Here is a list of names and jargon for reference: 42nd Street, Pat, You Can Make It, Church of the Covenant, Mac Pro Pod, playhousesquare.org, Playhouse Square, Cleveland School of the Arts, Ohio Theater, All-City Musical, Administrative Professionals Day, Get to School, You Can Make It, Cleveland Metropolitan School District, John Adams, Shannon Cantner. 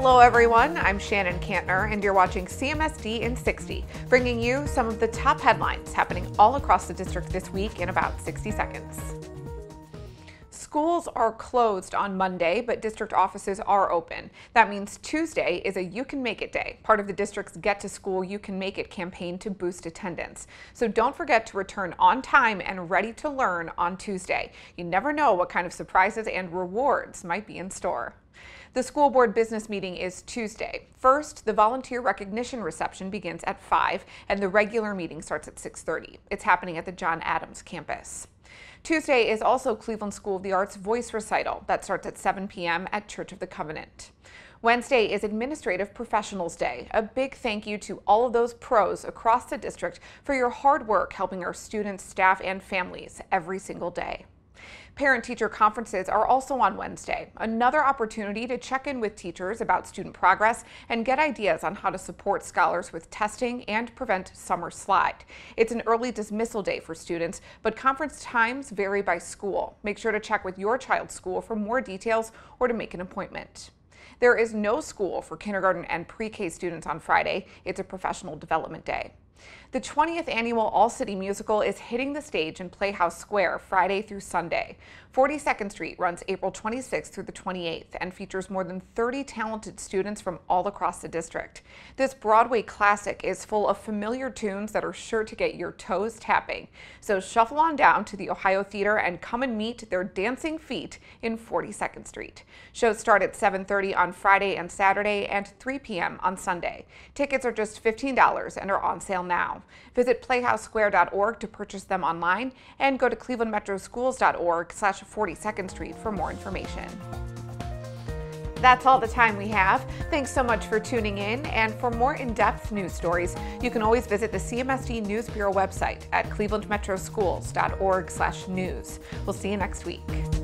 Hello everyone, I'm Shannon Cantner and you're watching CMSD in 60, bringing you some of the top headlines happening all across the district this week in about 60 seconds. Schools are closed on Monday, but district offices are open. That means Tuesday is a You Can Make It Day, part of the district's Get to School, You Can Make It campaign to boost attendance. So don't forget to return on time and ready to learn on Tuesday. You never know what kind of surprises and rewards might be in store. The school board business meeting is Tuesday. First, the volunteer recognition reception begins at 5 and the regular meeting starts at 6:30. It's happening at the John Adams campus. Tuesday is also Cleveland School of the Arts voice recital that starts at 7 p.m. at Church of the Covenant. Wednesday is Administrative Professionals Day. A big thank you to all of those pros across the district for your hard work helping our students, staff, and families every single day. Parent-teacher conferences are also on Wednesday, another opportunity to check in with teachers about student progress and get ideas on how to support scholars with testing and prevent summer slide. It's an early dismissal day for students, but conference times vary by school. Make sure to check with your child's school for more details or to make an appointment. There is no school for kindergarten and pre-K students on Friday. It's a professional development day. The 20th annual All-City Musical is hitting the stage in Playhouse Square Friday through Sunday. 42nd Street runs April 26th through the 28th and features more than 30 talented students from all across the district. This Broadway classic is full of familiar tunes that are sure to get your toes tapping. So shuffle on down to the Ohio Theater and come and meet their dancing feet in 42nd Street. Shows start at 7:30 on Friday and Saturday and 3 p.m. on Sunday. Tickets are just $15 and are on sale now. Visit playhousesquare.org to purchase them online and go to clevelandmetroschools.org/42nd Street for more information. That's all the time we have. Thanks so much for tuning in, and for more in-depth news stories, you can always visit the CMSD News Bureau website at clevelandmetroschools.org/news. We'll see you next week.